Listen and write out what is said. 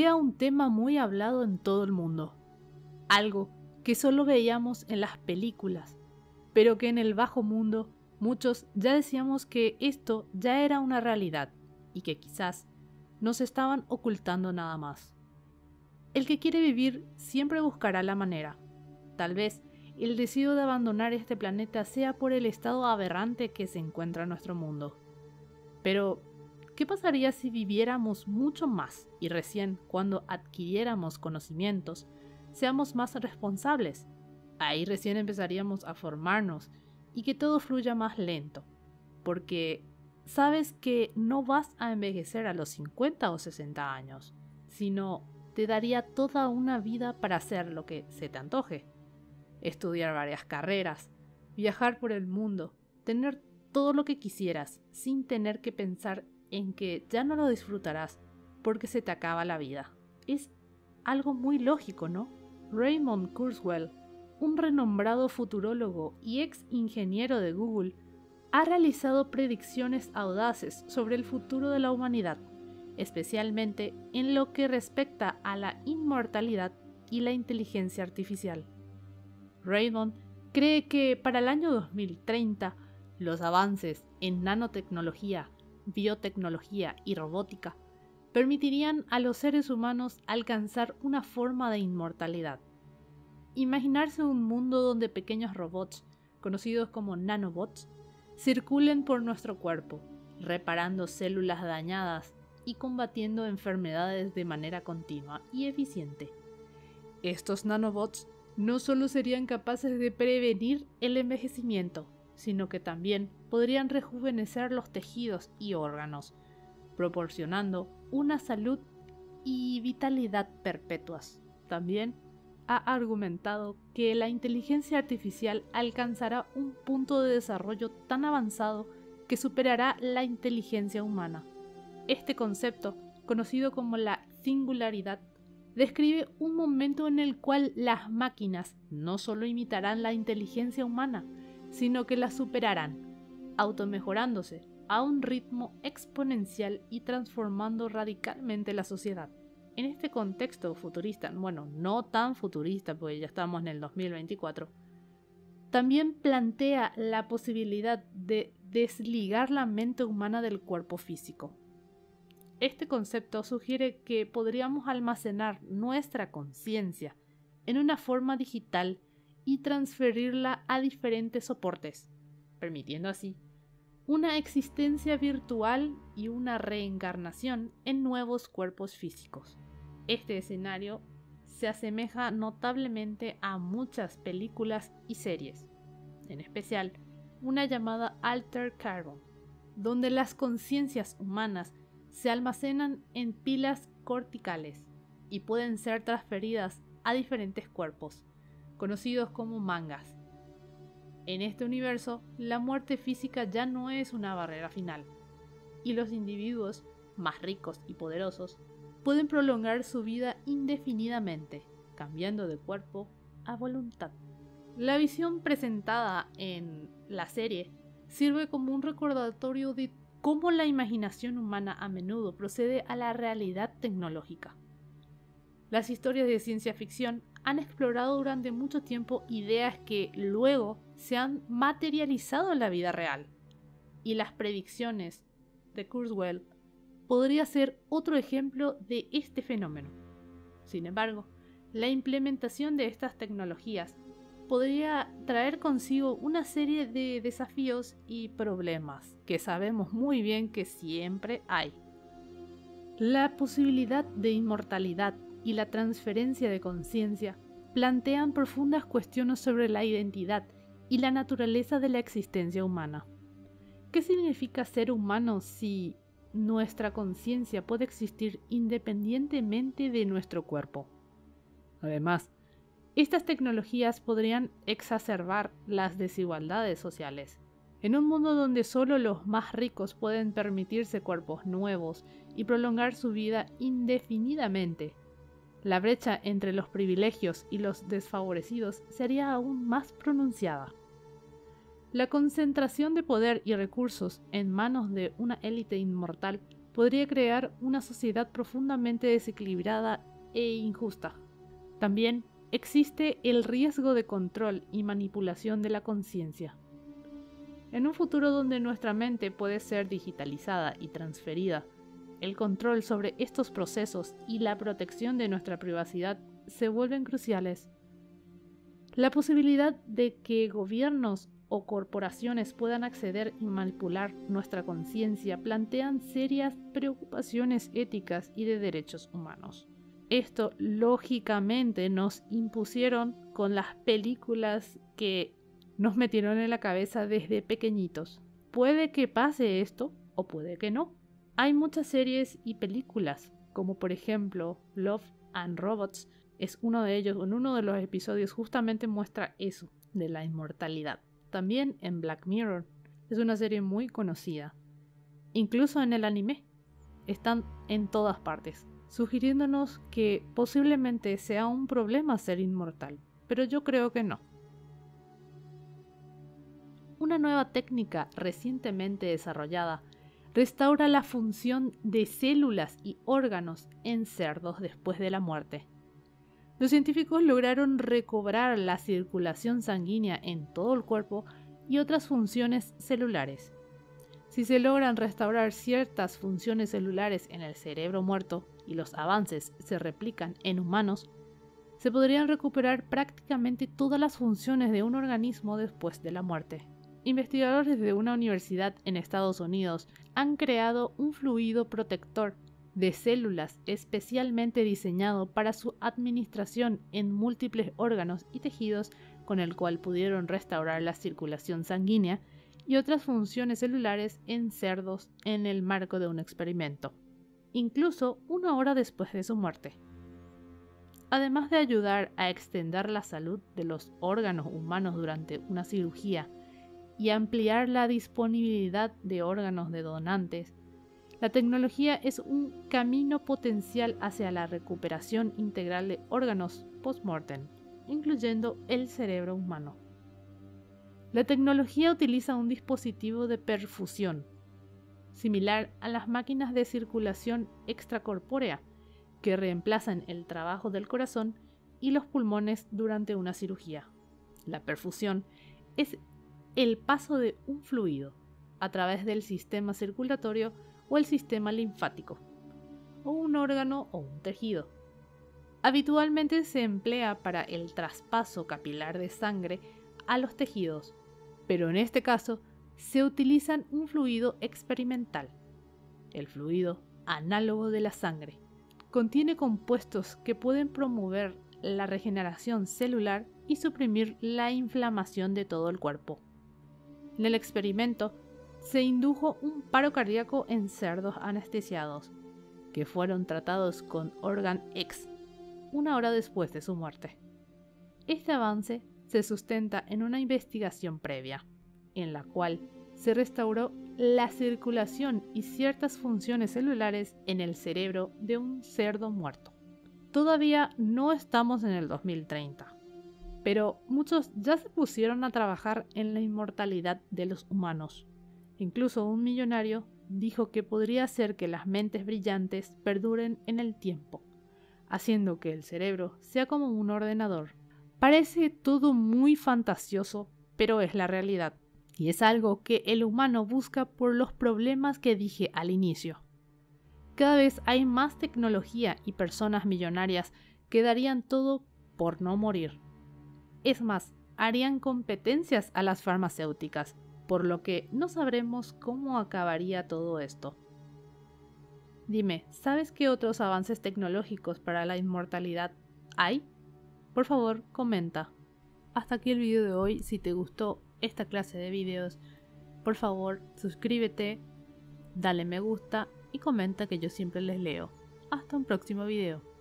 sea un tema muy hablado en todo el mundo, algo que solo veíamos en las películas, pero que en el bajo mundo muchos ya decíamos que esto ya era una realidad y que quizás nos estaban ocultando nada más. El que quiere vivir siempre buscará la manera. Tal vez el deseo de abandonar este planeta sea por el estado aberrante que se encuentra en nuestro mundo. Pero, ¿qué pasaría si viviéramos mucho más y recién cuando adquiriéramos conocimientos seamos más responsables? Ahí recién empezaríamos a formarnos y que todo fluya más lento, porque sabes que no vas a envejecer a los 50 o 60 años, sino te daría toda una vida para hacer lo que se te antoje. Estudiar varias carreras, viajar por el mundo, tener todo lo que quisieras sin tener que pensar en que ya no lo disfrutarás porque se te acaba la vida. Es algo muy lógico, ¿no? Raymond Kurzweil, un renombrado futurólogo y ex ingeniero de Google, ha realizado predicciones audaces sobre el futuro de la humanidad, especialmente en lo que respecta a la inmortalidad y la inteligencia artificial. Raymond cree que para el año 2030, los avances en nanotecnología, biotecnología y robótica permitirían a los seres humanos alcanzar una forma de inmortalidad. Imaginarse un mundo donde pequeños robots, conocidos como nanobots, circulen por nuestro cuerpo, reparando células dañadas y combatiendo enfermedades de manera continua y eficiente. Estos nanobots no solo serían capaces de prevenir el envejecimiento, sino que también podrían rejuvenecer los tejidos y órganos, proporcionando una salud y vitalidad perpetuas. También ha argumentado que la inteligencia artificial alcanzará un punto de desarrollo tan avanzado que superará la inteligencia humana. Este concepto, conocido como la singularidad, describe un momento en el cual las máquinas no solo imitarán la inteligencia humana, sino que la superarán, automejorándose a un ritmo exponencial y transformando radicalmente la sociedad. En este contexto futurista, bueno, no tan futurista porque ya estamos en el 2024, también plantea la posibilidad de desligar la mente humana del cuerpo físico. Este concepto sugiere que podríamos almacenar nuestra conciencia en una forma digital y transferirla a diferentes soportes, permitiendo así una existencia virtual y una reencarnación en nuevos cuerpos físicos. Este escenario se asemeja notablemente a muchas películas y series, en especial una llamada Altered Carbon, donde las conciencias humanas se almacenan en pilas corticales y pueden ser transferidas a diferentes cuerpos, conocidos como mangas. En este universo, la muerte física ya no es una barrera final, y los individuos más ricos y poderosos pueden prolongar su vida indefinidamente, cambiando de cuerpo a voluntad. La visión presentada en la serie sirve como un recordatorio de cómo la imaginación humana a menudo procede a la realidad tecnológica. Las historias de ciencia ficción han explorado durante mucho tiempo ideas que luego se han materializado en la vida real. Y las predicciones de Kurzweil podría ser otro ejemplo de este fenómeno. Sin embargo, la implementación de estas tecnologías podría traer consigo una serie de desafíos y problemas que sabemos muy bien que siempre hay. La posibilidad de inmortalidad y la transferencia de conciencia plantean profundas cuestiones sobre la identidad y la naturaleza de la existencia humana. ¿Qué significa ser humano si nuestra conciencia puede existir independientemente de nuestro cuerpo? Además, estas tecnologías podrían exacerbar las desigualdades sociales. En un mundo donde solo los más ricos pueden permitirse cuerpos nuevos y prolongar su vida indefinidamente, la brecha entre los privilegios y los desfavorecidos sería aún más pronunciada. La concentración de poder y recursos en manos de una élite inmortal podría crear una sociedad profundamente desequilibrada e injusta. También existe el riesgo de control y manipulación de la conciencia. En un futuro donde nuestra mente puede ser digitalizada y transferida, el control sobre estos procesos y la protección de nuestra privacidad se vuelven cruciales. La posibilidad de que gobiernos o corporaciones puedan acceder y manipular nuestra conciencia plantean serias preocupaciones éticas y de derechos humanos. Esto lógicamente nos impusieron con las películas que nos metieron en la cabeza desde pequeñitos. Puede que pase esto o puede que no. Hay muchas series y películas, como por ejemplo Love and Robots, es uno de ellos. En uno de los episodios justamente muestra eso, de la inmortalidad. También en Black Mirror, es una serie muy conocida. Incluso en el anime, están en todas partes, sugiriéndonos que posiblemente sea un problema ser inmortal, pero yo creo que no. Una nueva técnica recientemente desarrollada restaura la función de células y órganos en cerdos después de la muerte. Los científicos lograron recobrar la circulación sanguínea en todo el cuerpo y otras funciones celulares. Si se logran restaurar ciertas funciones celulares en el cerebro muerto y los avances se replican en humanos, se podrían recuperar prácticamente todas las funciones de un organismo después de la muerte. Investigadores de una universidad en Estados Unidos han creado un fluido protector de células especialmente diseñado para su administración en múltiples órganos y tejidos, con el cual pudieron restaurar la circulación sanguínea y otras funciones celulares en cerdos en el marco de un experimento, incluso una hora después de su muerte. Además de ayudar a extender la salud de los órganos humanos durante una cirugía y ampliar la disponibilidad de órganos de donantes, la tecnología es un camino potencial hacia la recuperación integral de órganos post-mortem, incluyendo el cerebro humano. La tecnología utiliza un dispositivo de perfusión, similar a las máquinas de circulación extracorpórea, que reemplazan el trabajo del corazón y los pulmones durante una cirugía. La perfusión es el paso de un fluido a través del sistema circulatorio o el sistema linfático, o un órgano o un tejido. Habitualmente se emplea para el traspaso capilar de sangre a los tejidos, pero en este caso se utiliza un fluido experimental. El fluido, análogo de la sangre, contiene compuestos que pueden promover la regeneración celular y suprimir la inflamación de todo el cuerpo. En el experimento, se indujo un paro cardíaco en cerdos anestesiados, que fueron tratados con Organ X una hora después de su muerte. Este avance se sustenta en una investigación previa, en la cual se restauró la circulación y ciertas funciones celulares en el cerebro de un cerdo muerto. Todavía no estamos en el 2030, pero muchos ya se pusieron a trabajar en la inmortalidad de los humanos. Incluso un millonario dijo que podría hacer que las mentes brillantes perduren en el tiempo, haciendo que el cerebro sea como un ordenador. Parece todo muy fantasioso, pero es la realidad, y es algo que el humano busca por los problemas que dije al inicio. Cada vez hay más tecnología y personas millonarias que darían todo por no morir. Es más, harían competencias a las farmacéuticas, por lo que no sabremos cómo acabaría todo esto. Dime, ¿sabes qué otros avances tecnológicos para la inmortalidad hay? Por favor, comenta. Hasta aquí el video de hoy. Si te gustó esta clase de videos, por favor, suscríbete, dale me gusta y comenta, que yo siempre les leo. Hasta un próximo video.